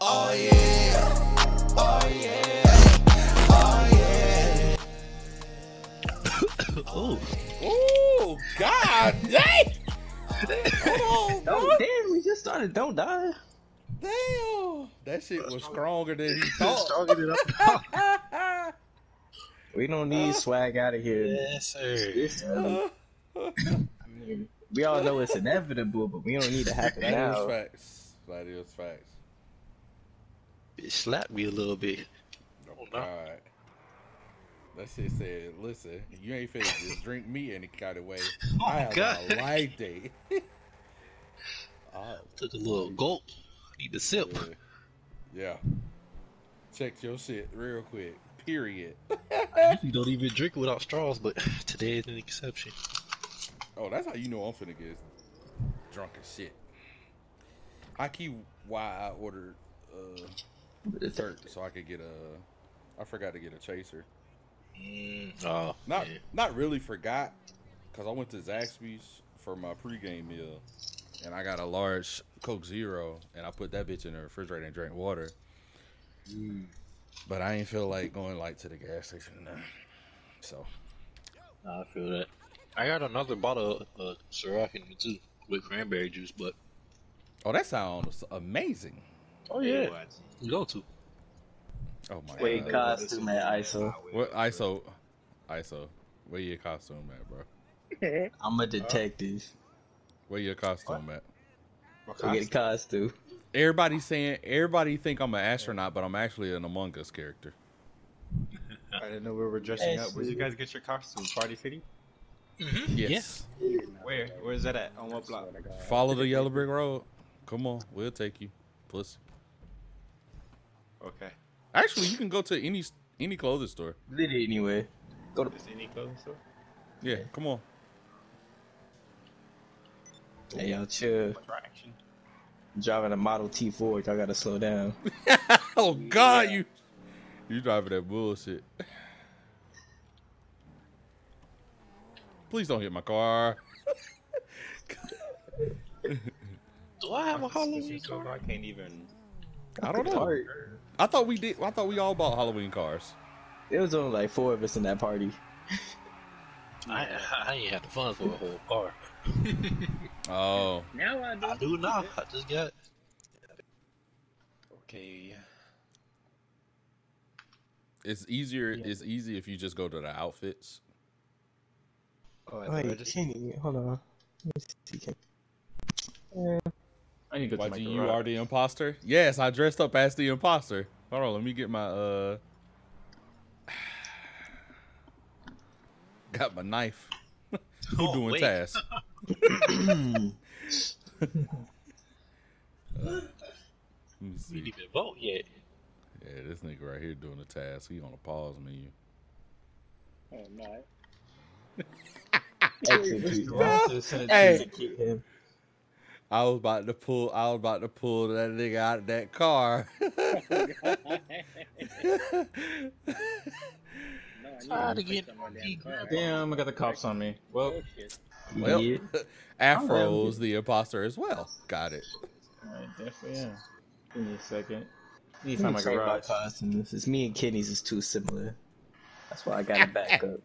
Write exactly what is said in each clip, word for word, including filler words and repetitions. Oh yeah, oh yeah, oh yeah. Oh, oh God, dang! Oh, oh damn, we just started. Don't die. Damn, that shit was stronger than he thought. Stronger than I thought. We don't need swag out of here. Yes, sir. I mean, we all know it's inevitable, but we don't need to happen now. That is facts. That is facts. It slapped me a little bit. Oh, God. Right. That shit said, listen, you ain't finna just drink me any kind of way. Oh, I have God. A life day. I took a little gulp. I need a sip. Yeah. yeah. Check your shit real quick. Period. I usually don't even drink without straws, but today is an exception. Oh, that's how you know I'm finna get drunk as shit. I keep why I ordered Uh, dessert, so I could get a. I forgot to get a chaser. Mm, oh, not yeah. not really forgot, cause I went to Zaxby's for my pregame meal, and I got a large Coke Zero, and I put that bitch in the refrigerator and drank water. Mm. But I ain't feel like going like to the gas station now, so. I feel that. I got another bottle of uh, Ciroc in me too with cranberry juice, but. Oh, that sounds amazing. Oh yeah, go to. Oh my Where God. Where your costume at, I S O? What I S O? I S O, where your costume at, bro? I'm a detective. Where your costume what? at? What costume? Get costume. Everybody saying, everybody think I'm an astronaut, but I'm actually an Among Us character. I didn't know we were dressing up. Where did you guys get your costumes? Party City? Mm-hmm. Yes. yes. Where? Where is that at? On what block? Follow the yellow brick road. Come on, we'll take you, pussy. Okay. Actually, you can go to any any clothing store. Literally anywhere. Go to any clothing store. Yeah, okay. Come on. Hey, y'all chill. I'm driving a Model T Ford. Y'all gotta slow down. Oh God, yeah. you you driving that bullshit. Please don't hit my car. Do I have a Halloween car? I can't even. I don't know. Hard. I thought we did. I thought we all bought Halloween cars. It was only like four of us in that party. I I ain't had the fun for a whole car. Oh. Now I do. I do now. I just got. Okay. It's easier. Yeah. It's easy if you just go to the outfits. Oh, I Wait, I just... hold on. Let's see. Uh... I need to go to my garage. You are the imposter? Yes, I dressed up as the imposter. Hold on, let me get my uh got my knife. Who oh, doing wait. tasks? uh, we didn't even vote yet. Yeah, this nigga right here doing the task. He on a pause menu. Oh no. Hey. I was about to pull. I was about to pull that nigga out of that car. no, to get car. Damn, I got the cops on me. Well, well, yeah. Afro's the imposter as well. Got it. All right, definitely. Yeah. Give me a second. I need to find my garage. It's me and Kenny's is too similar. That's why I got it back up.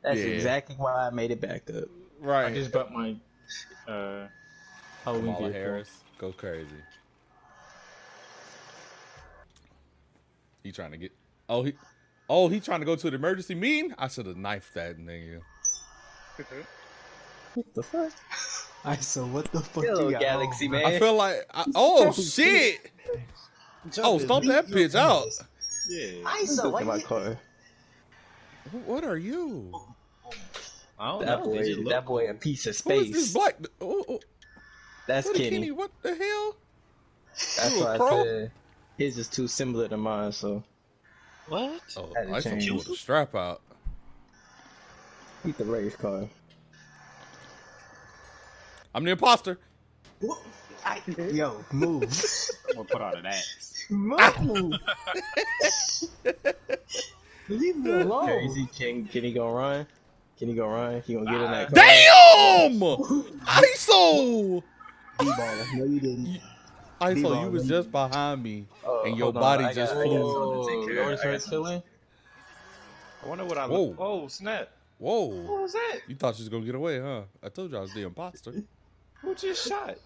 That's yeah. exactly why I made it back up. Right. I just bought my. Uh, Kamala Harris, go crazy. He trying to get. Oh, he, oh, he trying to go to the emergency meeting. I should have knifed that nigga. What the fuck? I so what the fuck? Yo, you Galaxy got? Man. I feel like. I, oh shit! Oh, stomp that bitch out. Yeah. I so like my car. What are you? I don't that know. Boy, you that boy, a piece of space. Who is this black? Oh, oh. That's what Kenny. Kenny. What the hell? That's what I said. His is too similar to mine, so. What? Oh, I saw you with a strap out. Beat the race car. I'm the imposter. What? I, yo, move. I'm gonna put on an ass. Move. Leave me alone. Crazy King. Kenny gonna run? Kenny gonna run? He gonna get in that car? Damn! I saw. D-baller. No, you didn't. I saw you was just behind me, uh, and your body on, just flew. Yours hurt silly. I wonder what I. Whoa! Oh snap! Whoa! What was that? You thought she was gonna get away, huh? I told you I was the imposter. Who just shot?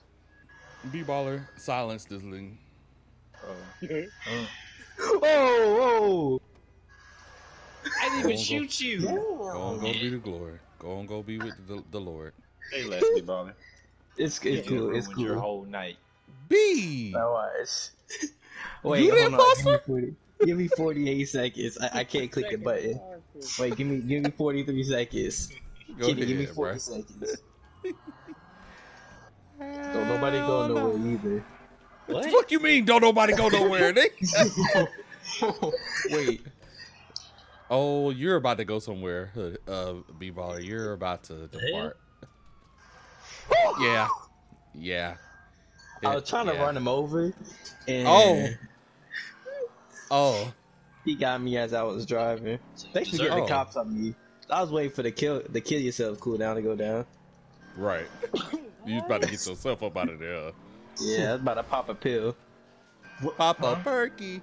B-baller, silence this thing. Oh! Oh! Oh. I didn't even shoot you. Go on, go be the glory. Go on, go be with the, the Lord. Hey, last B-baller. It's it's cool. It's cool. Your whole night. B. That was. Wait, you the imposter? Give me forty-eight seconds. I, I can't click the button. Wait, give me give me forty-three seconds. Go Kitty, ahead, give me forty bro. Seconds. Don't nobody go nowhere either. What? What the fuck you mean? Don't nobody go nowhere, nigga? Wait. Oh, you're about to go somewhere, uh, B-baller. You're about to depart. Yeah, yeah. It, I was trying yeah. to run him over, and oh. Oh, he got me as I was driving. Thanks for getting the cops on me. I was waiting for the kill, the kill yourself cooldown to go down. Right, you was about to get yourself up out of there. Yeah, I was about to pop a pill. Pop a perky.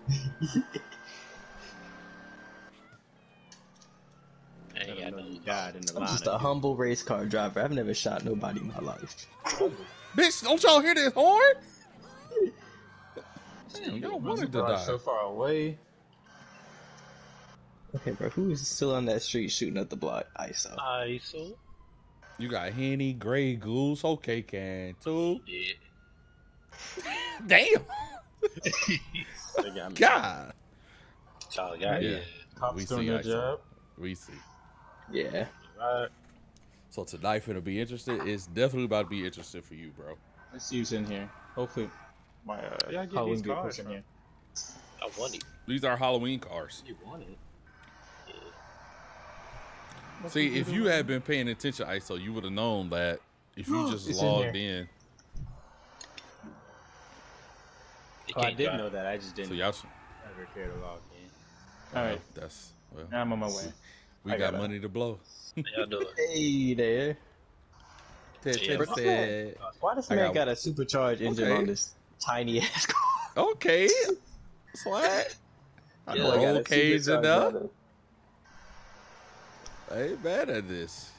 I ain't got no God in the line. I'm just a humble race car driver. I've never shot nobody in my life. Bitch, don't y'all hear this horn? Damn, y'all wanted to die. So far away. Okay, bro, who is still on that street shooting at the block? I S O. I S O. You got Henny, Grey Goose, okay, can too. Yeah. Damn. They got me. God. Y'all got yeah. Cops we doing their job. We see. Yeah. Right. So tonight finna be interesting. It's definitely about to be interesting for you, bro. Let's use in here. Hopefully. My uh, yeah, I get Halloween these cars in here. I want it. These are Halloween cars. You want it? Yeah. See, if you had been paying attention, I S O, you would have known that if you just logged in. in. Oh, I did know that. I just didn't. So y'all should never care to log in. All right. That's. Well, I'm on my way. We got, got money to blow. Y'all do it. Hey there. Ted, Ted yeah, said, why does man got, got a supercharged engine okay. on this tiny ass car? Okay. What? I know yeah, okay's enough. I ain't bad at this.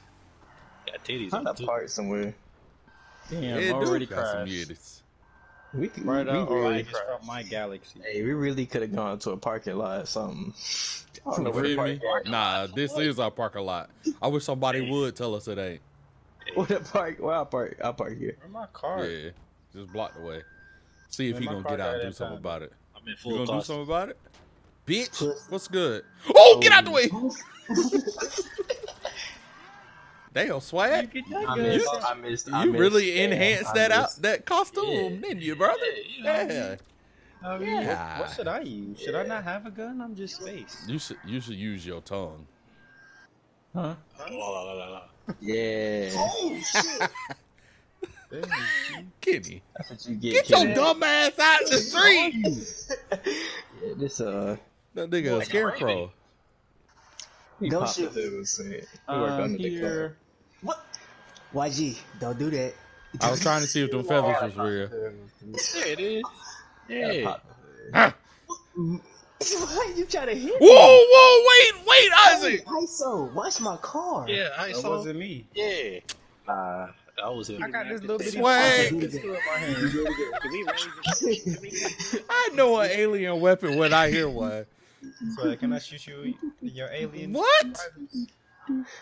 Got titties. I'm not parked somewhere. Damn, yeah, already got some titties. We could right we, we really crashed my galaxy. Hey, we really could have gone to a parking lot or something. I don't know where to park. Nah, this what? Is our parking lot. I wish somebody hey. Would tell us it ain't. Hey. Where the park? Where I park? I park here. Where my car? Yeah, just blocked away. See if Where he gonna get out and do something time. About it. I'm in full you gonna cost. Do something about it, bitch? What's good? Oh, oh. Get out the way! Damn, swag. You, I missed, you, I missed, I you missed, really yeah, enhanced that out, that costume, yeah. didn't you, brother? Yeah. yeah. I mean, yeah. What, what should I use? Should yeah. I not have a gun? I'm just space. You should you should use your tongue. Huh? La, la, la, la, la. Yeah. Oh shit. Kenny. That's what you get. Get your dumb ass out of the street. yeah, this uh that nigga boy, a scarecrow. He don't shoot. Um, here. What? Y G, don't do that. I was trying to see if them feathers was real. Yeah, it is. Yeah. Huh? Why are you trying to hit me? Whoa, whoa, wait, wait, Isaac. Hey, I S O, watch my car. Yeah, I S O. That wasn't me. Yeah. Uh, I was in. I got this little bit of swag. I know an alien weapon when I hear one. So can I shoot you your alien? What?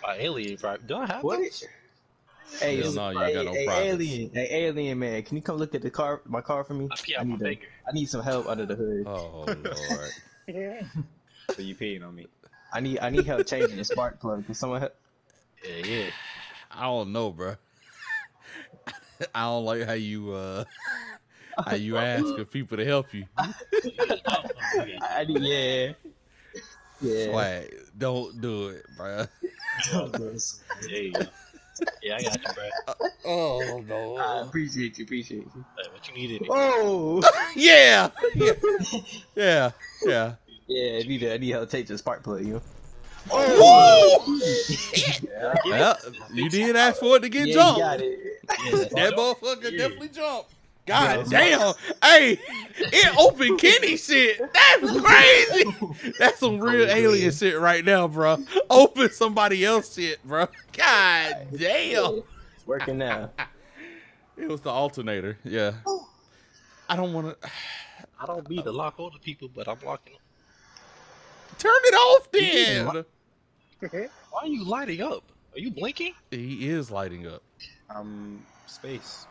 My alien private? Do I have what? That? Hey, no, no, you hey, got no hey, alien, hey, alien man, can you come look at the car, my car for me? I, I, need a, I need some help under the hood. Oh Lord! yeah. So you peeing on me? I need, I need help changing the spark plug. Can someone help? Yeah, yeah. I don't know, bro. I don't like how you. uh How you asking people to help you? I do, yeah, yeah. Swag, don't do it, bro. Don't do it. There you go. Yeah, I got you, bro. Uh, oh no, I appreciate you, appreciate you. Hey, what you needed? Oh, yeah, yeah, yeah, yeah. Yeah, I need to, I need help to take the spark plug, you. Oh, whoa! yeah, yeah. Well, you did ask for it to get yeah, jumped. Got it. Yeah, that motherfucker yeah. definitely jumped. God damn. Hey, it opened Kenny shit. That's crazy. That's some real alien shit right now, bro. Open somebody else shit, bro. God damn. It's working now. It was the alternator. Yeah. I don't want to. I don't need to lock all the people, but I'm locking them. Turn it off then. Why are you lighting up? Are you blinking? He is lighting up. Um, space.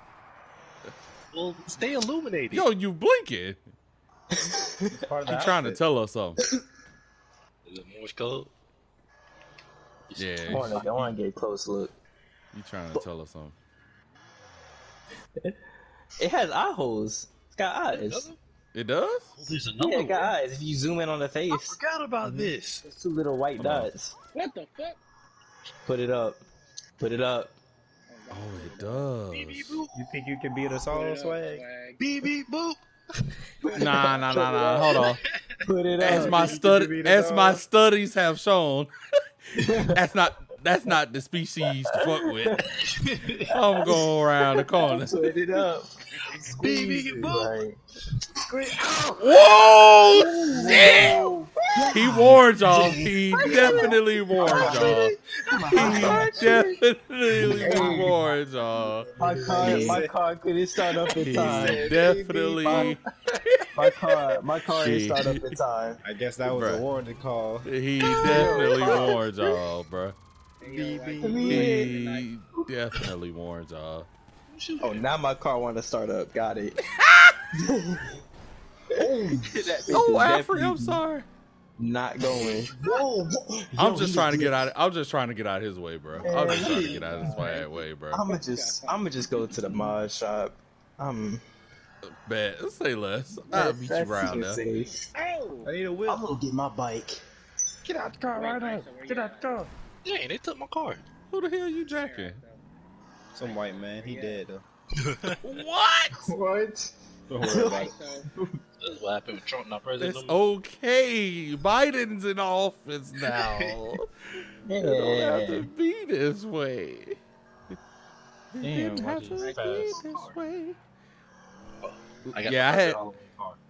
Well, stay illuminated. Yo, you blinking. You're trying to tell us something. Is it Morse code? Yeah. I want to get a close look. You trying to tell us something. It has eye holes. It's got eyes. It does? Well, there's another yeah, it got one. eyes. If you zoom in on the face. I forgot about mm-hmm. this. It's two little white Come dots. On. What the fuck? Put it up. Put it up. Oh, it does. You think you can beat us all, Swag? Beep, beep, boop. Nah, nah, nah, nah. Hold on. Put it as up. My stud as my all. studies have shown, that's not that's not the species to fuck with. I'm going around the corner. Put it up. Beep, beep, boop. Whoa! Shit! He warned y'all. He definitely warned y'all. He definitely warned y'all. My car, my car couldn't start up in time. He definitely. My, my car, my car didn't start up in time. I guess that was Bruh. a warning call. He definitely warned y'all, bro. He definitely warned y'all. Oh, now my car wanted to start up. Got it. Oh, Alfred, I'm sorry. Not going. Whoa, whoa. I'm Yo, just trying to get out. Of, I'm just trying to get out of his way, bro. I'm just trying to get out of his way, way bro. I'ma just, I'ma just go to the mod shop. Um, bet. Let's say less. I'll beat you around now. Hey, I need a wheel. I'm gonna get my bike. Get out the car right now. Get out the car. Dang, they took my car. Who the hell are you jacking? Some white man. He yeah. dead though. What? What? Don't worry about it. That's what happened with Trump, not president. It's okay. Biden's in office now. Yeah. It don't have to be this way. It didn't have to be this way. I got yeah, I had,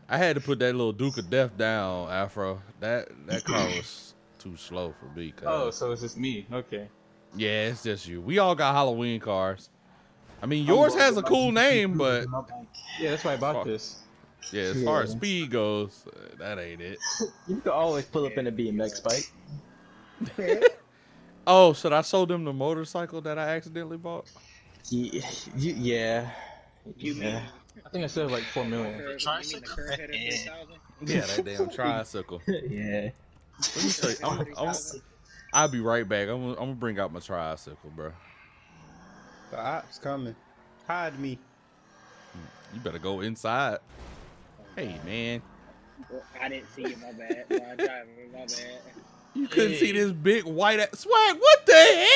I had to put that little Duke of Death down, Afro. That that car was too slow for me. Cause... Oh, so it's just me. Okay. Yeah, it's just you. We all got Halloween cars. I mean, yours has a cool name, but... Yeah, that's why I bought this. Yeah, as far as speed goes, uh, that ain't it. You can always pull up in a B M X bike. Oh, should I show them the motorcycle that I accidentally bought? Yeah. Yeah. yeah. I think I still have like four million. The tricycle? Yeah, that damn tricycle. Yeah. Let me show you. I'm, I'm, I'll be right back. I'm, I'm going to bring out my tricycle, bro. The ops coming. Hide me. You better go inside. Hey, man. Well, I didn't see you, my bad. No, I tried, my bad. You couldn't yeah. see this big white ass. Swag, what the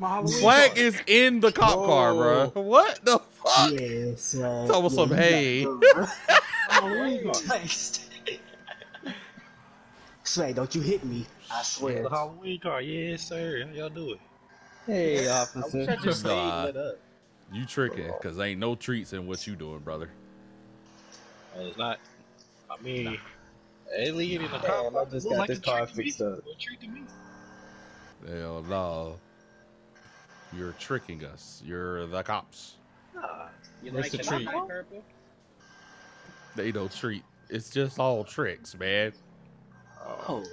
hell? Swag car. is in the cop Whoa. car, bro. What the fuck? Yeah, so, it's almost yeah, some hay. Swag, don't you hit me. I swear. The Halloween car. Yes, sir. How y'all do it? Hey, officer. I I just nah, lit up. You tricking, because ain't no treats in what you doing, brother. It's not. I mean, nah. alien in the car. I just got like this car fixed up. Hell no! You're tricking us. You're the cops. Nah, you Where's like the treat? They don't treat. It's just all tricks, man. Oh.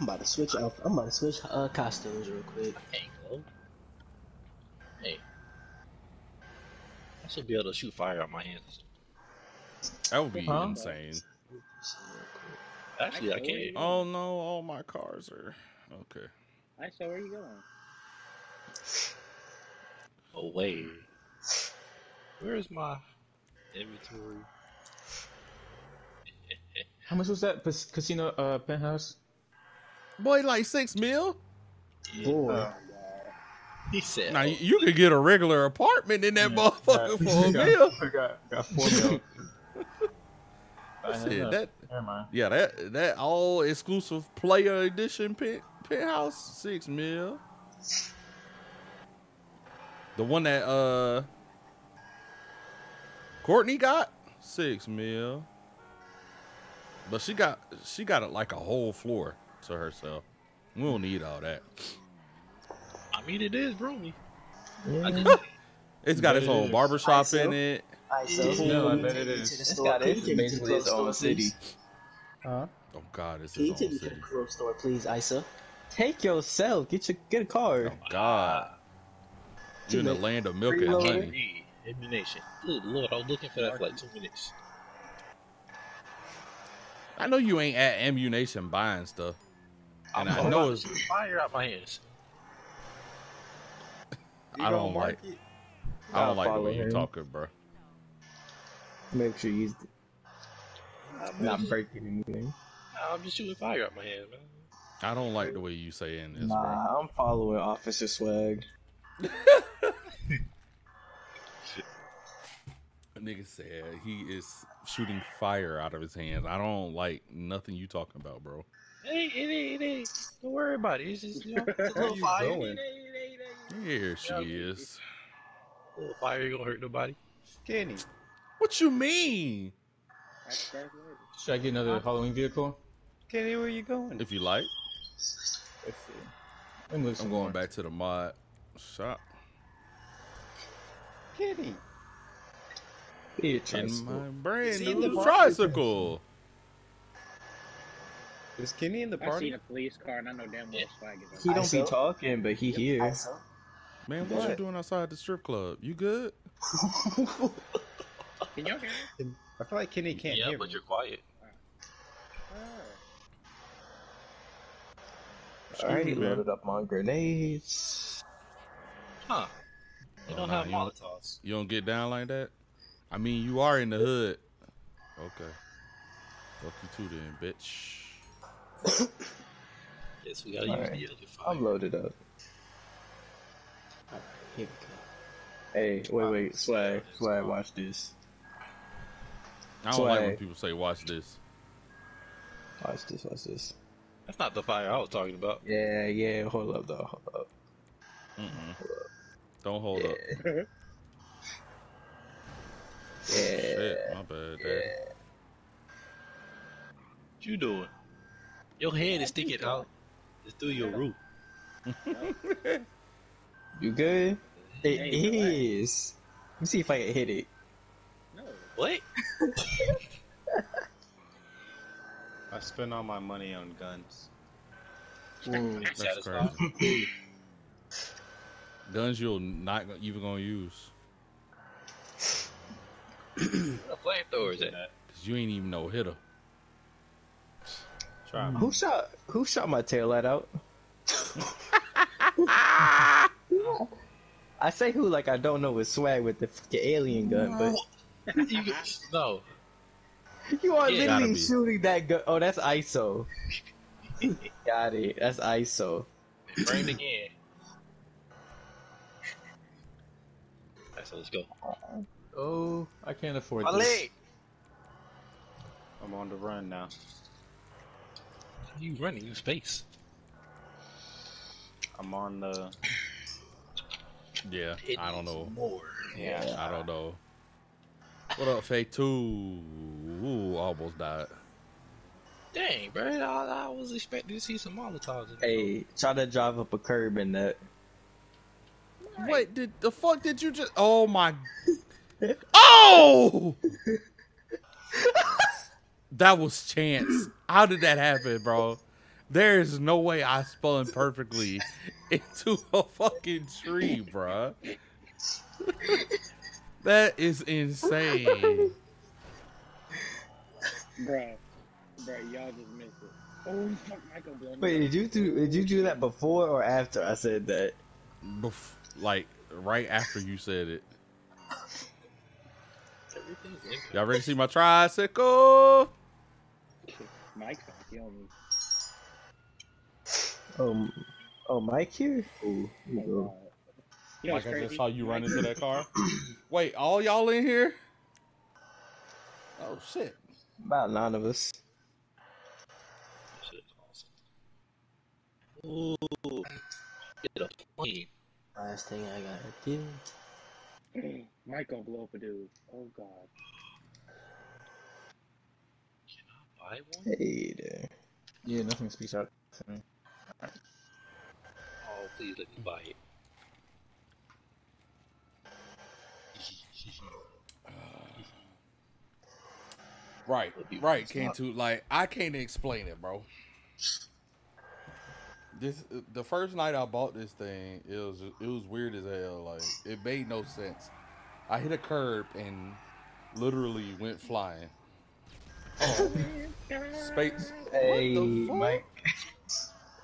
I'm about to switch out. I'm about to switch uh, costumes real quick. Hey, I should be able to shoot fire out my hands. That would be huh? insane. Actually, I can't. Oh no, all my cars are okay. Alright, so where are you going? Away. Where is my inventory? How much was that casino uh, penthouse? Boy, like six mil. Yeah. Boy. Uh, He said, now, oh. you could get a regular apartment in that yeah, motherfucker got, for a got, meal. I got, got four meals. Shit, that, yeah, that that all exclusive player edition pit, penthouse six mil. The one that uh Courtney got six mil, but she got she got a, like a whole floor to herself. We don't need all that. I mean, it is roomy. Yeah. It's got its own barbershop in it. No, I bet it is. It's got basically its own city. Huh? Oh God, it's its own city. Can you take me to the clothes store, please, Isa? Take yourself. Get your get a car. Oh God. You're in the land of milk and honey. Ammunition. Good Lord, I was looking for that for like two minutes. I know you ain't at ammunition buying stuff. And I'm I know it's fire out my hands. I don't like. It? I don't I'll like the way you're talking, bro. Make sure you not breaking anything. Nah, I'm just shooting fire out my hand, man. I don't like the way you saying this, nah, bro. Nah, I'm following Officer Swag. A nigga said he is shooting fire out of his hands. I don't like nothing you talking about, bro. Hey, it ain't, it ain't. Don't worry about it. It's just, you know, it's a little fire. It ain't, it ain't, it ain't. Here she yeah, is. A little fire ain't gonna hurt nobody. Skinny. What you mean? Should I get another Halloween vehicle? Kenny, where you going? If you like. Let's see. I'm going more. back to the mod shop. Kenny. Be a tricycle. In my brand new tricycle. Is Kenny in the party? I seen a police car and I know damn well yeah. Swag is. He don't I be so? talking, but he here. Man, what, what you doing outside the strip club? You good? Can y'all hear me? I feel like Kenny can't yeah, hear me. Yeah, but you're quiet. Alrighty, loaded up on grenades. Huh. You oh, don't nah, have you Molotovs. Don't, you don't get down like that? I mean, you are in the hood. Okay. Fuck you too then, bitch. Yes, we gotta All use right. the other fire. I'm loaded up. Alright, here we go. Hey, wait, wait, Swag, Swag, watch this. I don't Swag. like when people say, watch this. Watch this, watch this. That's not the fire I was talking about. Yeah, yeah, hold up, though, hold up. Mm-mm. Hold up. Don't hold yeah. up. Yeah. Shit, my bad, yeah. Dad. What you doing? Your head is sticking you out. It's through your roof. You good? It hey, is. Let me see if I can hit it. No. What? I spend all my money on guns. Ooh, that's crazy. Guns you're not even gonna use. What flamethrower is that? Cause you ain't even no hitter. Try me. Who shot? Who shot my tail light out? I say who like I don't know with Swag with the fucking alien gun, but you, no, you are yeah, literally shooting that gun. Oh, that's I S O. Got it. That's I S O. They bring it again. Alright, so let's go. Oh, I can't afford Ollie. this. I'm on the run now. How are you running in space? I'm on the. Yeah, it I don't know. More. Yeah, I don't know. What up, Faye two? Ooh, almost died. Dang, bro, I, I was expecting to see some Molotovs. Hey, try to drive up a curb in that. Right. What did the fuck did you just? Oh my! Oh! That was chance. How did that happen, bro? There is no way I spun perfectly into a fucking tree, bro. That is insane. Bro, bro, y'all just missed it. Oh fuck, Michael Blum. Wait, did you do did you do that before or after I said that? Bef like right after you said it. Y'all ready to see my tricycle? Mike's gonna kill me. Um, oh, Mike here? Ooh, no. You know, like I just saw you run into that car. Wait, all y'all in here? Oh shit! About nine of us. Ooh, get a plane. Last thing I gotta do Mike gonna blow up a dude. Oh god. Can I buy one? Hey there. Yeah, nothing speaks out to me. Oh, please let me buy it. Right, right, Cantu. Like, I can't explain it, bro. This the first night I bought this thing, it was it was weird as hell. Like, it made no sense. I hit a curb and literally went flying. Oh, space. Hey, what the fuck? Mike.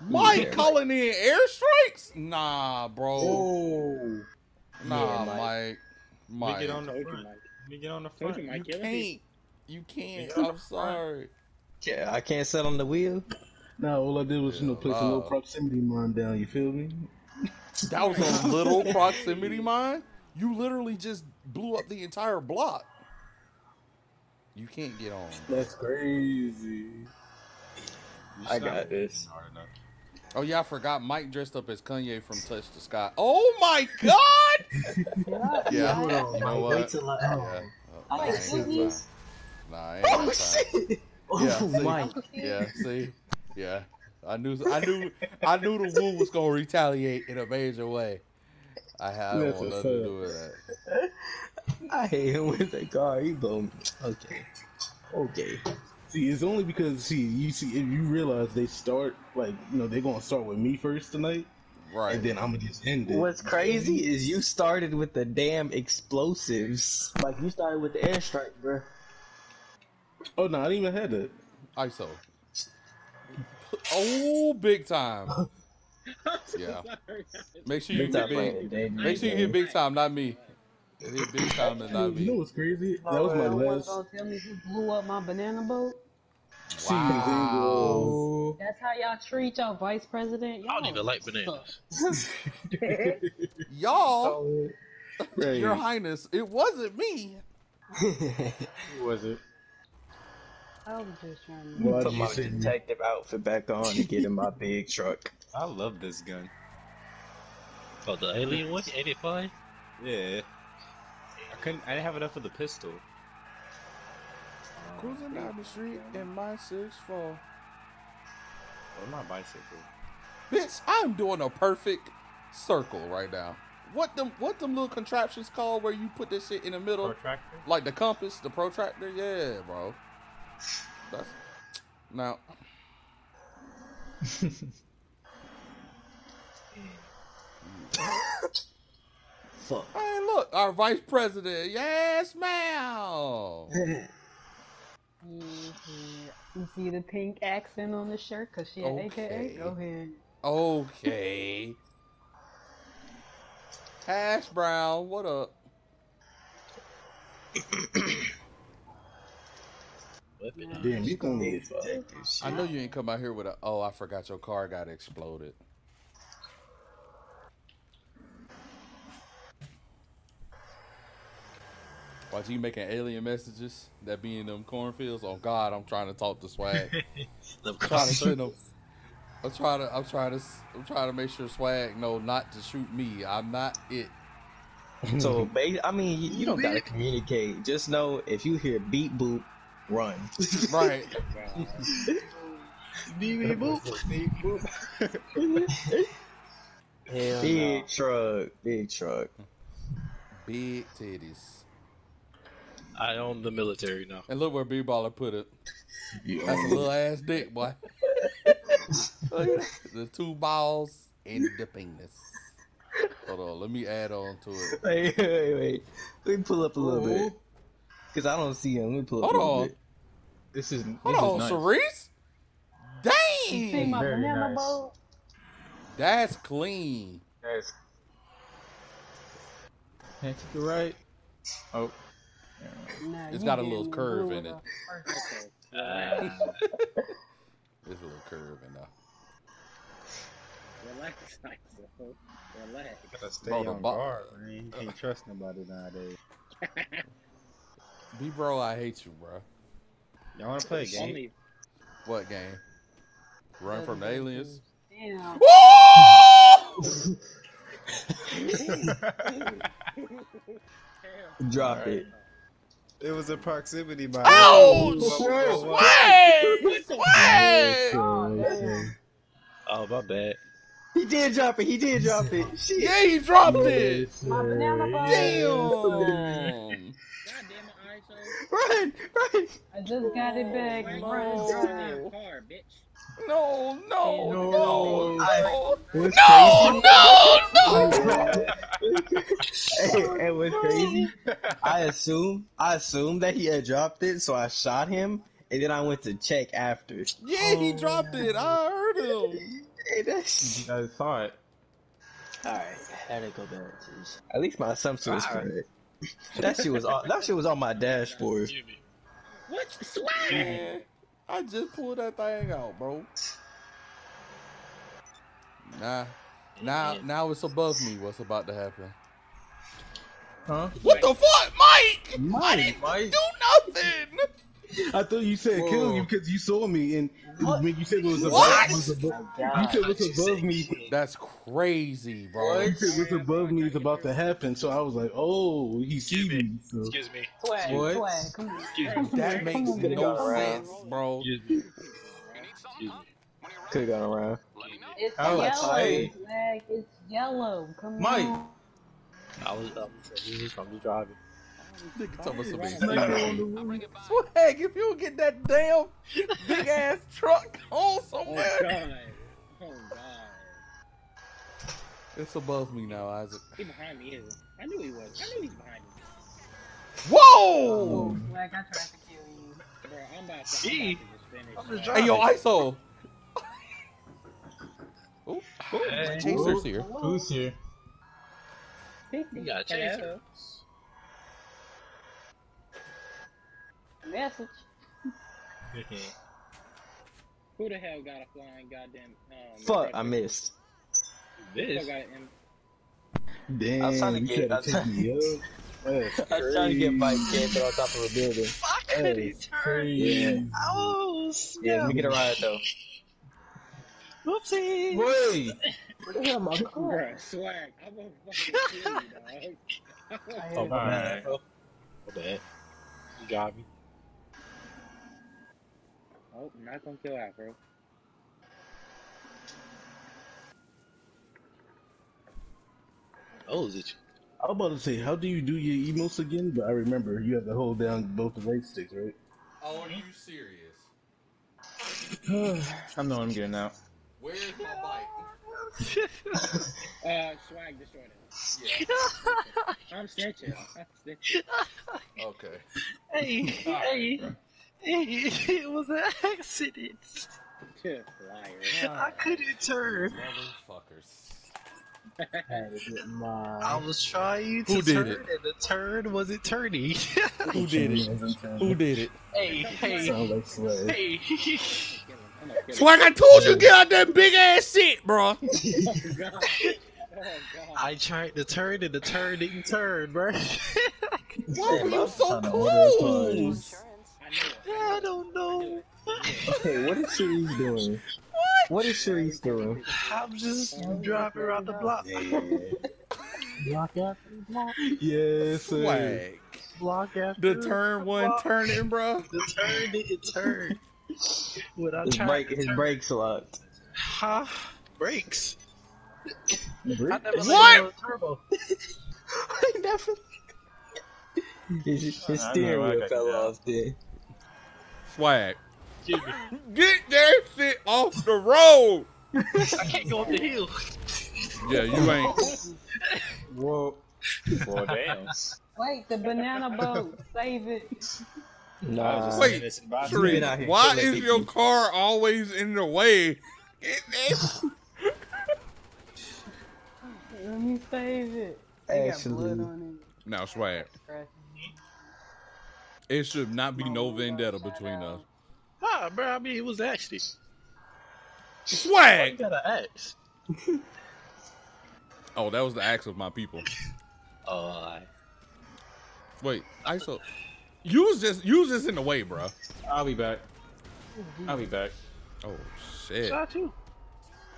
Mike yeah, calling Mike. in airstrikes? Nah, bro. Ooh. Nah, yeah, Mike. Mike. We get on the front. We get on the front. You, you can't. You can't. I'm sorry. Yeah, I can't sit on the wheel. Nah, all I did was yeah, you know place uh, a little proximity mine down. You feel me? That was a little proximity mine. You literally just blew up the entire block. You can't get on. That's crazy. I got this. Oh yeah, I forgot. Mike dressed up as Kanye from Touch the Sky. Oh my god! yeah, yeah, you know what? Yeah. Oh, I like cookies. Nah, ain't oh, shit. Yeah, oh, see? Mike. Yeah, see? Yeah. I knew I knew I knew the Woo was gonna retaliate in a major way. I had no nothing to do with that. I hate him with that car. He blown. Okay. Okay. See, it's only because see you see if you realize they start like you know, they're gonna start with me first tonight. Right. And then I'm gonna just end it. What's crazy is you started with the damn explosives. Like you started with the airstrike, bruh. Oh no, I didn't even have that. I S O. Oh, big time. Yeah. Make sure you hit big. Day, make sure you hit big time, not me. Hit big time and not me. You know what's crazy? That was my last. Tell me who blew up my banana boat. Wow. That's how y'all treat y'all vice president. Y'all I don't even like bananas. Y'all, right. Your Highness, it wasn't me. Who was it? I was just trying to well, put my detective outfit back on and get in my big truck. I love this gun. Oh, the alien one? eighty-five? Yeah. I couldn't. I didn't have enough of the pistol. Cruising down the street in my six four. Well, my bicycle. Bitch, I'm doing a perfect circle right now. What them? What them little contraptions called where you put this shit in the middle? Protractor? Like the compass, the protractor. Yeah, bro. That's, now fuck. Hey look, our vice president, yes ma'am. You see the pink accent on the shirt cause she an A K A? Go ahead. Okay. Hash Brown, what up? Damn, you gonna need it. I know you ain't come out here with a. Oh, I forgot your car got exploded. Watch you making alien messages that be in them cornfields. Oh God, I'm trying to talk to Swag. I'm trying to send them. I'm trying to. I'm trying to. I'm trying to make sure Swag know not to shoot me. I'm not it. So, I mean, you, you don't gotta communicate. Just know if you hear beep boop. Run. Right. Beep boop. Beep boop. Big truck. Big truck. Big titties. I own the military now. And look where B-Baller put it. Yeah. That's a little ass dick, boy. The two balls and the penis. Hold on. Let me add on to it. Wait, wait, wait. Let me pull up a little Ooh. bit. Cause I don't see him. Let me pull up. Hold on. Bit. This is. Hold this on, nice. Cerise. Dang. You see my Very banana nice. boat? That's clean. That's. Can't you do right? Oh. Nah, it's got a little curve in it. There's a little curve in there. Relax, Axel. Relax. You gotta stay Bro, on guard. You can't trust nobody nowadays. B bro, I hate you, bro. Y'all wanna play a game? What game? Run from the aliens? Damn. Woo! Drop right. it. It was a proximity by. Oh, shit! What? What? Oh, my bad. He did drop it. He did drop it. Shit. Yeah, he dropped oh, it. My banana ball. Damn. Run, run. I just got it back. Run, run. No, no, no, no, no, no, no, no. It, it was crazy. I assume, I assumed that he had dropped it, so I shot him, and then I went to check after. Yeah, he oh, dropped man. it. I heard him. Hey, that's. I saw it. All right, I didn't go back. At least my assumption was correct. That shit was on, that shit was on my dashboard. What swag? I just pulled that thing out, bro. Nah, now now it's above me. What's about to happen? Huh? What the fuck, Mike? Mike, I didn't Mike. do nothing. I thought you said Whoa. kill you because you saw me and what? you said it was above, what? It was above oh, you said what's above me. That's crazy, bro. You said what's above me is about to happen, so I was like, oh, he sees me. So. Excuse me. What? What? What? Come on. Excuse me. That makes no sense, around. bro. Excuse me. Could have gone around. It's I yellow. Like, like, it's yellow. Come Mike. on. I was up. He was probably driving. Swag, if you get that damn big ass truck on somewhere. Oh God. Oh God. It's above me now, Isaac. He behind me, isn't he? I knew he was. I knew he was behind me. Whoa! Swag, I tried to kill you. Bro, I'm about to finish. Hey, yo, I S O! Oh, hey. Chaser's here. Who's here? You got Chaser. Message. Who the hell got a flying goddamn? Um, Fuck, I missed. This. Damn. I was trying to get. I was trying to, I was trying to get Mike camped on top of a building. Fuck, could he turn? Yeah. Oh, snap. Yeah, let me get a ride though. Whoopsie. Wait. Where the hell am I going? Swag. I'm gonna fucking kill you, dog. Oh, alright. Oh, bad. You got me. Oh, I'm not gonna kill out, bro. Oh, is it? I was about to say, how do you do your emotes again? But I remember you have to hold down both the right sticks, right? Oh, are you serious? I'm the one getting out. Where's my bike? uh, Swag destroyed it. Yeah. I'm snitching. I'm snitching. Okay. Hey, hey. Right, Hey, it was an accident. Good liar. I couldn't turn. Motherfuckers. I was trying to Who did turn, it? and the turn wasn't turning. Who did it? Who did it? Hey, hey, hey. hey. Swag, I told you get out that big ass shit, bro. Oh, God. Oh, God. I tried to turn and the turn didn't turn, bro. Why were you so close? I don't know. Okay, what is Sharice doing? What? What is Sharice doing? I'm just driving around the block. Block after block. Yes, sir. Block after the turn one turning, bro. The turn didn't turn. Without his brake, his brakes locked. Huh? Brakes? What? I never. His, his steering wheel fell off there. Swag. Get that shit off the road! I can't go up the hill. Yeah, you ain't. Whoa. Boy, damn. Wait, the banana boat. Save it. Nah, wait, Sharice, why is your car always in the way? Get that. Let me save it. They Actually. got blood on it. No, Swag. It should not be oh, no vendetta bro, between out. us. Ah, bro, I mean, it was actually. Swag! You got an axe. Oh, that was the axe of my people. Oh, I... Wait, I S O. You was just, you was just in the way, bro. I'll be back. I'll be back. Oh, shit. Shot you.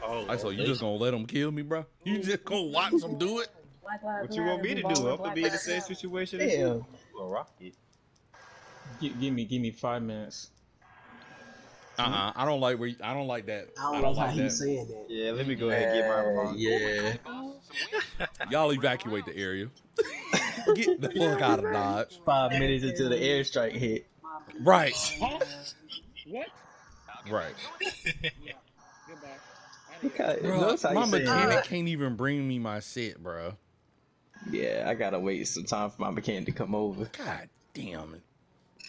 Oh, I saw you just gonna let them kill me, bro. You just gonna watch them do it. Black lives what you want me to do? I'm gonna be in the same situation as you. Well, Rocky. Give, give me, give me five minutes. Uh uh. I don't like where. You, I don't like that. I don't, I don't know like how that. You said that. Yeah, let me go yeah. ahead and get my remarks. Yeah. Y'all evacuate the area. Get the fuck out of Dodge. Five minutes until the airstrike hit. Right. What? Right. Goodbye. Bro, my mechanic can't even bring me my set, bro. Yeah, I gotta wait some time for my mechanic to come over. God damn it.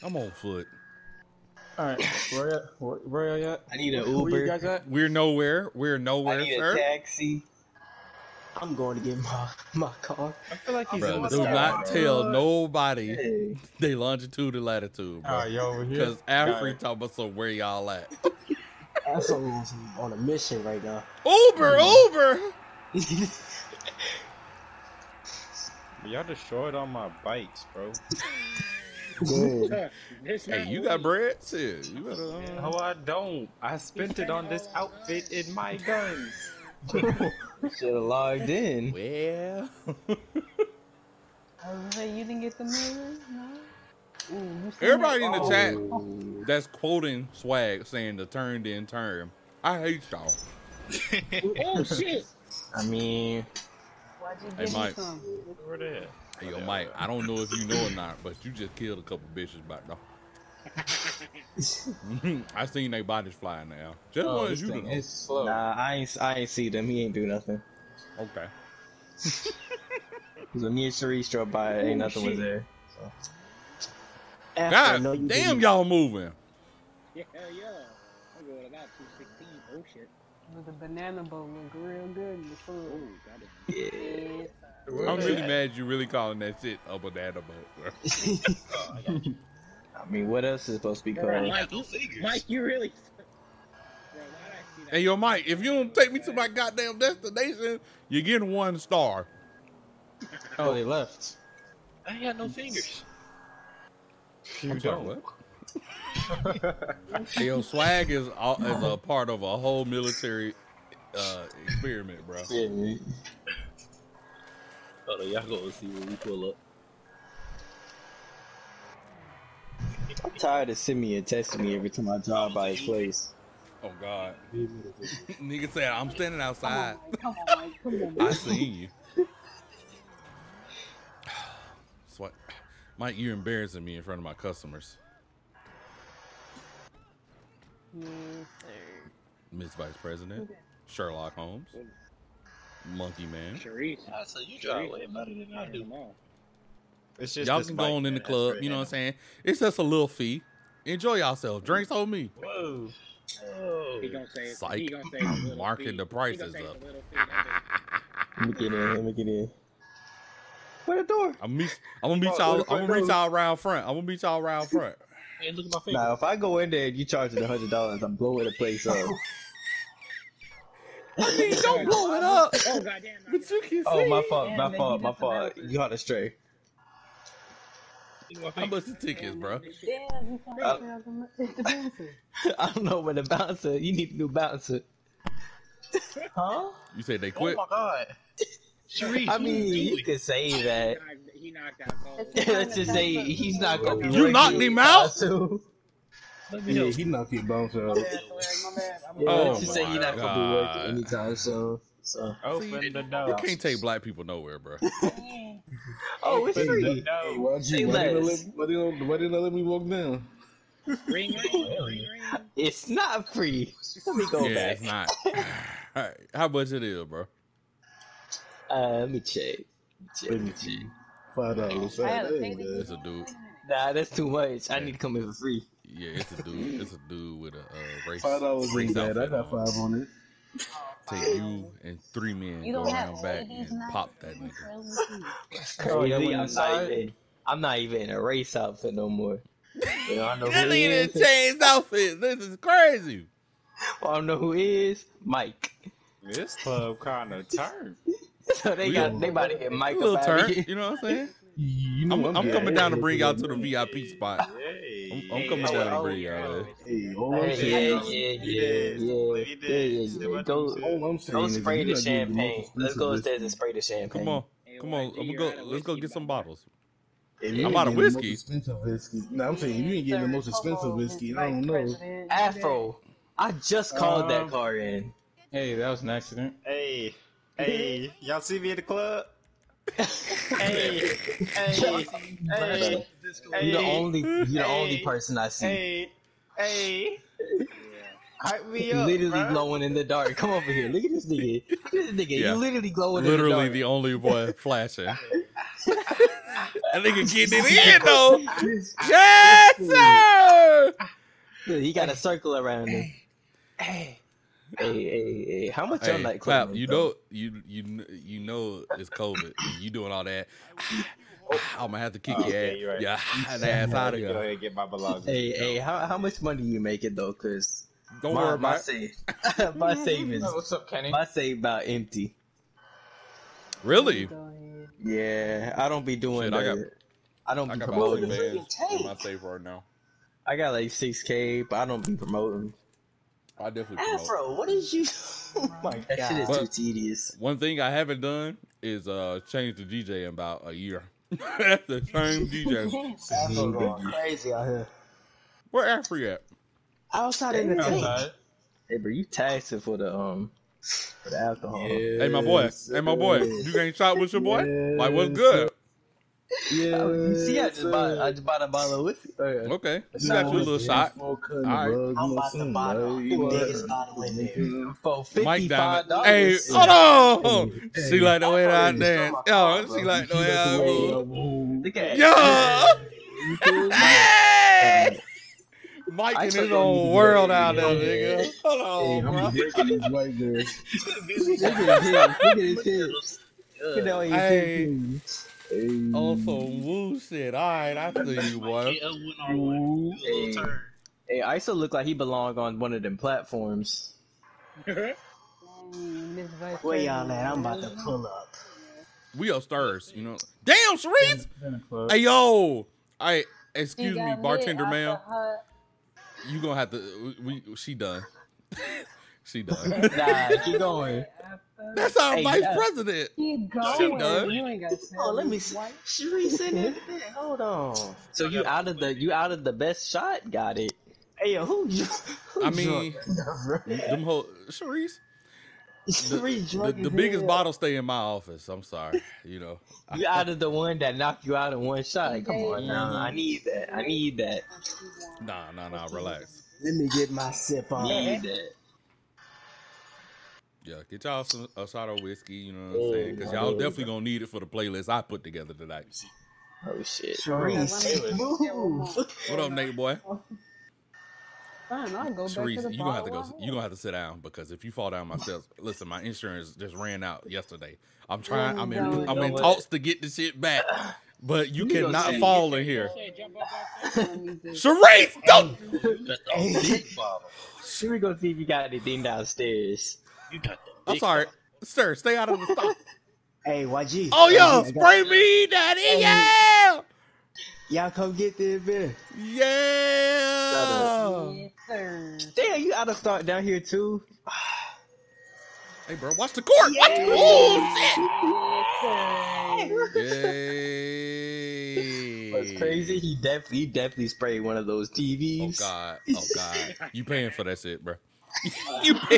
I'm on foot. All right, where, where, where are you at? I need an Uber. Where you guys at? We're nowhere. We're nowhere, I need sir. A taxi. I'm going to get my my car. I feel like he's bro, in the do sky, not bro. Tell nobody hey. They longitude and latitude, bro. All right, you over here? Because Afri talking about so where y'all at. That's on, on a mission right now. Uber, mm. Uber. Y'all destroyed all my bikes, bro. Hey, you got bread too. You better, um... yeah, no, I don't. I spent it on this outfit and my guns. Should have logged in. Well, I was like, you didn't get the mirror? No. Ooh, everybody in the chat oh. that's quoting swag saying the turned in term. I hate y'all. Oh shit! I mean, why'd you give hey, me some? Where that? Hey, yo, Mike, I don't know if you know or not, but you just killed a couple bitches back there. I seen their bodies flying now. Just oh, as you do it's slow. Nah, I ain't, I ain't see them. He ain't do nothing. Okay. So me and Sheree struck by it. Ain't nothing shit. Was there. So. God damn, y'all moving. Yeah, hell yeah. I'm going about two sixteen. Oh, shit. With a banana boat look real good in the food. Oh, got it. Yeah. I'm really mad you really calling that shit a banana boat. Oh, I, I mean, what else is supposed to be called? Mike, Mike, you really. Hey, yo, Mike, if you don't take me to my goddamn destination, you're getting one star. Oh, they left. I ain't got no fingers. You don't. What? Hey, yo, swag is, all, is a part of a whole military uh, experiment, bro. Yeah. Hold on, y'all gonna see when we pull up. I'm tired of Simeon texting me every time I drive by his place. Oh God. Nigga said, I'm standing outside. Come on, Mike. Come on, Mike. Come on, I seen you. So I, Mike, you're embarrassing me in front of my customers. Yes, sir. Miss Vice President, okay. Sherlock Holmes. Monkey man. Sharice. I say you drive way better than I do. It's just y'all can go on in the club, you know what I'm saying? It's just a little fee. Enjoy yourself. Drinks on me. Whoa. Whoa. He gonna say it's he gonna say it's marking fee. The prices up. Let me get in, let me get in. Where the door? I'm meet I'm gonna meet y'all I'm gonna meet y'all around front. I'm gonna meet y'all around front. Hey, look at my finger. Now if I go in there and you charge it a hundred dollars, I'm blowing the place up. I mean, don't blow it up. Oh, goddamn, but you can oh see. my fault, my yeah, fault, my fault. You got to stray. How much the tickets, bro? Uh, I don't know when the bouncer. You need to do bouncer. Huh? You said they quit. Oh my god. Sheree, I mean, you could say that. He knocked out. Let's just say he's not gonna. You knocked him out. Yeah, he knocked your bones out. Yeah, let's just say you're not gonna be working anytime, so. so. Open the door. You can't take black people nowhere, bro. Oh, it's free. Hey, Y G, why didn't they let me walk down? Ring, ring, ring. It's not free. Let me go yeah, back. It's not. All right, how much it is, bro? Uh, let me check. Let me check. Five dollars. That's a dude. Nah, that's too much. I need to come in for free. Yeah, it's a dude. It's a dude with a uh, race. Five dollars ain't bad. I got five on it. Take you and three men go around back and pop that nigga. Oh, yeah, I'm, not even, I'm not even in a race outfit no more. You know, I know that nigga changed outfits. This is crazy. Well, I don't know who is Mike. This club kind of turned. So they we got they about to get Mike a little turn. You know what I'm saying? You know, I'm, I'm, I'm coming good. down to bring y'all to the V I P spot. Hey, I'm, I'm coming hey, down to bring y'all. Hey, oh, yeah, yeah, yeah, yeah. Go, go spray the champagne. Let's go upstairs and spray the champagne. Come on, come on. I'm gonna go. Let's go get some bottles. I'm out of whiskey. No, I'm saying you ain't getting the most expensive whiskey. I don't know. Afro, I just called um, that car in. Hey, that was an accident. Hey, hey, y'all see me at the club? Hey, hey, hey, you're the only, you're the only person I see. Hey, hey, hype me up, literally bro. Glowing in the dark. Come over here, look at this nigga. Look at this nigga, yeah. You literally glowing. Literally in the dark. Literally the only boy flashing. That nigga getting it in though. Yes, sir. Dude, he got a circle around him. Hey. Hey, hey, hey! How much y'all hey, like clap? You though? know, you you you know it's COVID. You doing all that? I'm gonna have to kick oh, your okay, ass. Right. Yeah, that ass out of here. Go ahead and get my belongings. Hey, hey! How how much money you making though? Cause don't my, worry about my save. My savings. What's up, Kenny? My save about empty. Really? Yeah, I don't be doing Shit, that. I, got, I don't I be got promoting. My save right now. I got like six K, but I don't be promoting. I definitely Afro, what did you? Oh my God, that shit is but too tedious. One thing I haven't done is uh change the D J in about a year. That's the same D J. Yes. Afro going crazy out here. Where Afro at? Outside in the tank. Hey, bro, you taxing for the um for the alcohol? Yes. Hey, my boy. Hey, my boy. You can't shot with your boy? Yes. Like, what's good? Yeah, you see, I just bought I just bought a bottle of whiskey. Okay, you got your little shot. All right, I'm about to buy the biggest bottle in there for fifty-five dollars. Hey, hold on. She like the way I dance. Yo, she like the way I move. Yo, hey, Mike in his own world out there, nigga. Hold on, bro. Look at his white girls. Look at his. Hey. Also, woo shit. Alright, I feel you, boy. Hey, hey Isa look like he belong on one of them platforms. Where y'all at? I'm about to pull up. We upstairs, you know. Damn, Sharice! Hey, yo! I, excuse me, bartender ma'am. You gonna have to... We, she done. She done. Nah, keep going. That's our hey, vice yeah. president. Keep going. She oh, let me see. Sharice in it. Hold on. So you out of the you out of the best shot? Got it. Hey, yo, who? who I mean, them whole Sharice. Sharice the, the, the biggest bottle stay in my office. I'm sorry, you know. You out of the one that knocked you out in one shot? Come on, nah. I need that. I need that. Nah, nah, nah. Relax. Let me get my sip on. Yeah. that. Yeah, get y'all some a shot of whiskey, you know what I'm saying? Because y'all definitely gonna need it for the playlist I put together tonight. Oh shit! Sharice, what up, Nate boy? Fine, I'll go Sharice, back to the you gonna have to go. You gonna have to sit down because if you fall down my steps, listen, my insurance just ran out yesterday. I'm trying. I'm in. I'm in talks to get this shit back, but you, you cannot fall in here. Sharice, don't. Here we go. See if you got anything downstairs. I'm sorry, sir. Stay out of the stock. Hey, Y G. Oh, yo, spray me, daddy. Hey. Yeah. Y'all come get this beer. Yeah. Yes, sir. Damn, you out of stock down here, too. Hey, bro, watch the court. Yeah. Watch the court. Oh, shit. Yes, yay. What's crazy? He definitely, he definitely sprayed one of those T Vs. Oh, God. Oh, God. You paying for that shit, bro. You pay.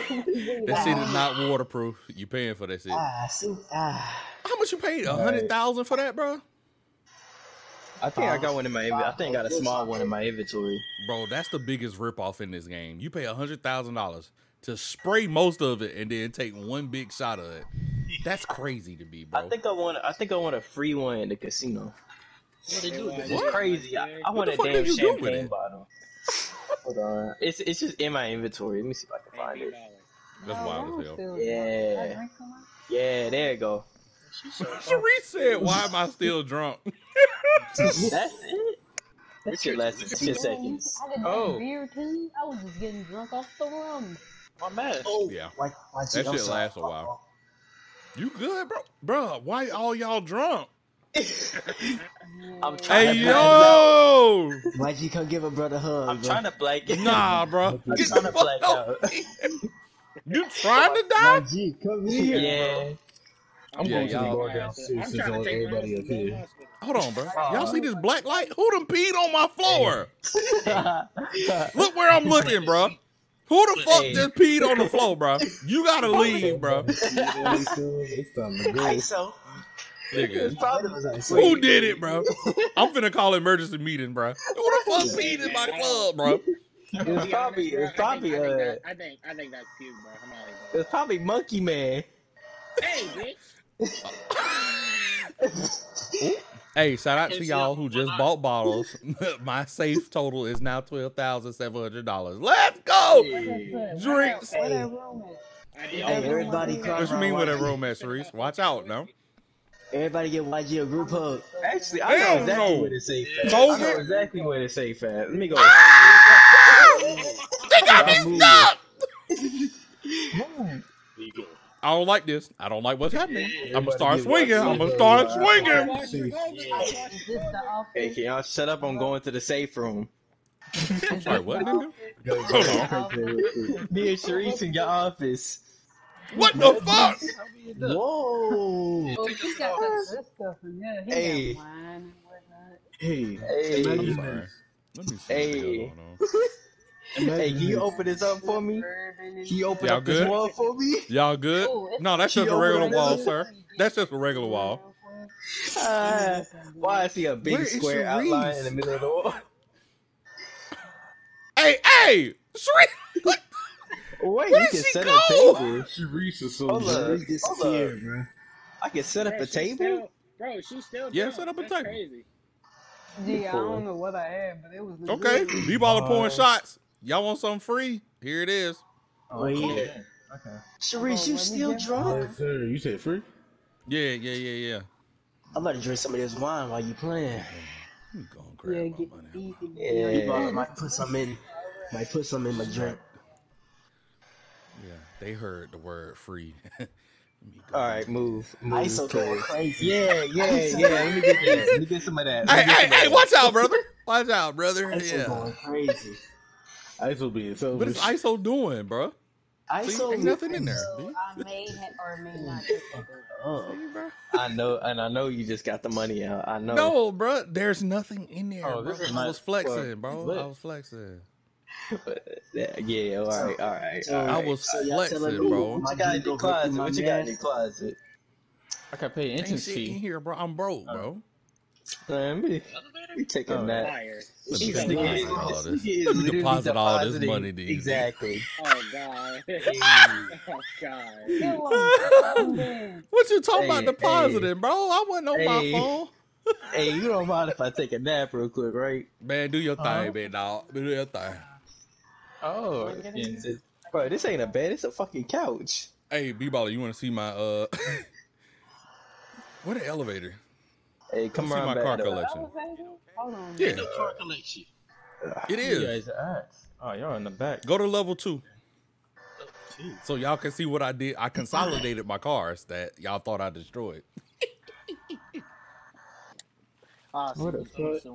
That shit is not waterproof. You paying for that shit. Ah, see, ah. How much you paid? A hundred thousand for that, bro? I think oh, I got one in my. I think I got a small one in my inventory. Bro, that's the biggest ripoff in this game. You pay a hundred thousand dollars to spray most of it and then take one big shot of it. That's crazy to me, bro. I think I want. I think I want a free one in the casino. What they do? It's crazy. I, I want a damn champagne bottle. Hold on. It's it's just in my inventory. Let me see if I can find it. That's wild as hell. Yeah. Yeah, there you go. Sharice said, why am I still drunk? That's it? That shit lasted ten seconds. I didn't oh. beer too. I was just getting drunk off the rum. My mess. Oh. Yeah. Like, like, that shit lasts a while. You good, bro? Bro, why all y'all drunk? I'm trying hey, to yo! Why'd you come give a brother a hug? I'm bro. trying to blank it. Nah, bro. I'm trying to blank out. You trying to die? G, come here, yeah. Bro. I'm yeah, going to the door downstairs to tell everybody up here. Hold on, bro. Y'all see this black light? Who done peed on my floor? Look where I'm looking, bro. Who the fuck hey. just peed on the floor, bro? You gotta leave, bro. I S O. Nigga. Who did it, bro? I'm finna call emergency meeting, bro. Who the fuck peed in my club, bro? It's probably, it's probably, uh, I think, I think that's cute, bro. It's probably Monkey Man. Hey, bitch. Hey, shout out to y'all who just bought bottles. My safe total is now twelve thousand seven hundred dollars. Let's go! Hey. Drinks! Hey. Hey. Everybody what you mean with that romance, Reese? Watch out, no? Everybody get Y G a group hug. Actually, I Hell know exactly no. where it's safe at. I know exactly where it's safe at. Let me go. Ah! They got me stopped! I don't like this. I don't like what's happening. Yeah, I'm gonna start swinging. I'm gonna start uh, swinging. Yeah. Hey, can y'all shut up? I'm going to the safe room. I'm sorry, what, nigga? Hold on. Me and Sharice in your office. What the fuck? Whoa. Oh, he's got good stuff in there. He hey. Got wine and whatnot. Hey. Hey. I'm sorry. Let me see hey. what's going on. Hey, can you open this up for me? Can you open up this wall for me? Y'all good? No, that's just a regular wall, sir. That's just a regular wall. Uh, why I see a big square outline in the middle of the wall? Hey, hey! Sharice! Wait, what you can set go? a table. Sharice is so good. Hold up, bro. I can set up a table? Bro, she's still Yeah, set up a table. Crazy. Yeah, I don't know what I had, but it was... Okay, D-Baller pouring shots. Y'all want something free? Here it is. Oh, yeah. Cool. Okay. Sharice, you still drunk? Yes, sir. You said free? Yeah, yeah, yeah, yeah. I'm about to drink some of this wine while you playing. I'm gonna grab yeah, my get, money. Eat, yeah, yeah. I might put some in. Might put some in my drink. Yeah, they heard the word free. All right, move. move I S O going crazy. Yeah, yeah, yeah. Let me get that. Let me get some of that. Hey, hey, hey, watch out, brother. Watch out, brother. I S O yeah. going crazy. I S O being so. What is I S O doing, bro? I S O ain't nothing in there. I may or may not. Oh, I know, and I know you just got the money out. I know. No, bro, there's nothing in there. Oh, bro. I was flexing, bro. I was flexing. Yeah, all right, all right. I was flexing, bro. What you got in your closet? What you got in your closet? I can pay an entrance fee here, bro. I'm broke, bro. Man, we, we taking oh, that. Let me, Let me, all this. Let me deposit all this money to you. Exactly. Oh, God. Oh, God. What you talking hey, about depositing, hey. bro? I wasn't on hey. my phone. Hey, you don't mind if I take a nap real quick, right? Man, do your thing, man, uh-huh. dog. Do your thing. Oh, it. bro, this ain't a bed. It's a fucking couch. Hey, B-Baller, you want to see my, uh... what an elevator? Hey, come on, see my car collection. Hold on. Yeah, the car collection. It is. Oh, y'all in the back. Go to level two, oh, so y'all can see what I did. I consolidated my cars that y'all thought I destroyed. I what the fuck?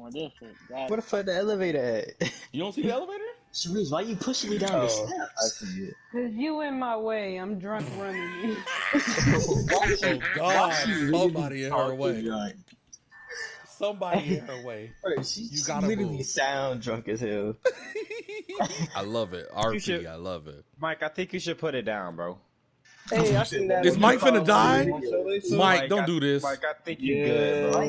What the fuck? The elevator at? You don't see the elevator? Sharice, why you pushing me down oh, the steps? I see it. Cause you in my way. I'm drunk running you. Oh God! Somebody in her way. Like... Somebody in her way. Bro, she, you gotta she literally move. sound drunk as hell. I love it. R P, should, I love it. Mike, I think you should put it down, bro. Hey, I think that is Mike finna die? Mike, Mike, don't I, do this. Mike, I think you yeah. good, bro.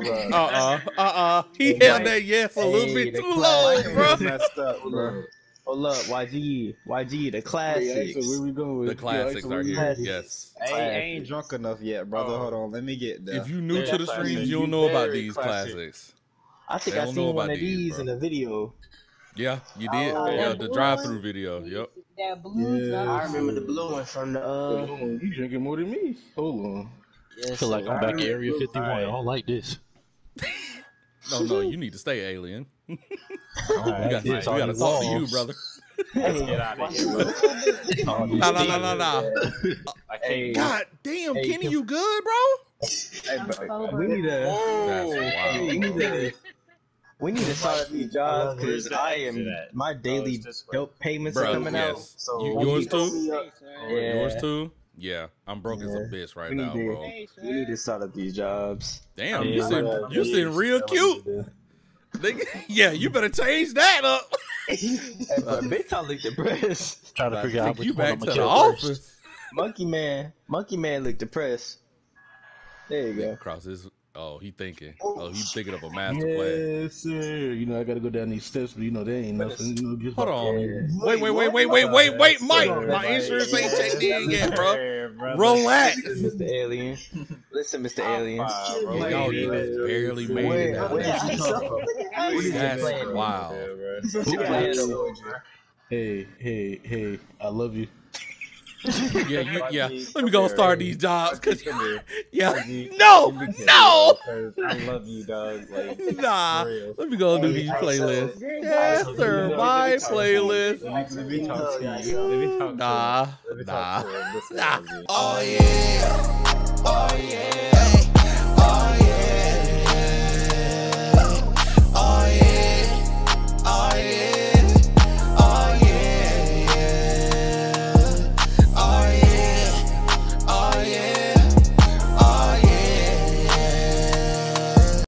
Yeah. Uh-uh, uh-uh. He hey, held Mike. that yes a little hey, bit too long, bro. Messed up, bro. Hold up, Y G, Y G, the classics. Hey, where we going? The classics are here. Classics. Yes. Hey, I ain't drunk enough yet, brother. Oh. Hold on, let me get there. If you new yeah, to the streams, you don't know about these classic. classics. I think I seen one of these in the video. Yeah, you did. Uh, yeah, the drive-through video. Yep. That blue yeah. I remember the blue one from the. Uh... You drinking more than me? Hold on. Yes, I feel like I'm back in Area fifty-one. Right. I don't like this. No, no, you need to stay alien. Right, we got to talk balls. to you, brother. Let's get out of here, brother. No, no, no, no, no. God damn, hey, Kenny, you good, bro? Hey, bro, we need a. Oh, that's wild. We need a. We need to start these jobs because I am my daily dope payments bro, are coming yes. out. So you, yours too? Yeah. Yours too? Yeah, I'm broke yeah. as a bitch right now, to, bro. We need to start up these jobs. Damn, you seem you seem real cute. Yeah, you better change that up. Big time licked the press. Trying to figure out which you back to the office. Monkey man, monkey man licked the press. There you go. Cross his. Oh, he thinking. Oh, he thinking of a master yes, plan. Yes, sir. You know, I got to go down these steps, but you know, they ain't nothing. You know, just hold on. There. Wait, wait, wait, wait, wait, wait, wait, Mike. My insurance ain't checked in yet, bro. Relax. Mister Alien. Listen, Mister Alien. Y'all even barely made it. That's wild. Hey, hey, hey, I love you. yeah, you, yeah. Let me go start these jobs, cause yeah, no, no. I love you, dog. Nah, let me go do these playlists. Yes, sir, my playlist. Nah, nah, nah. Oh yeah, oh yeah.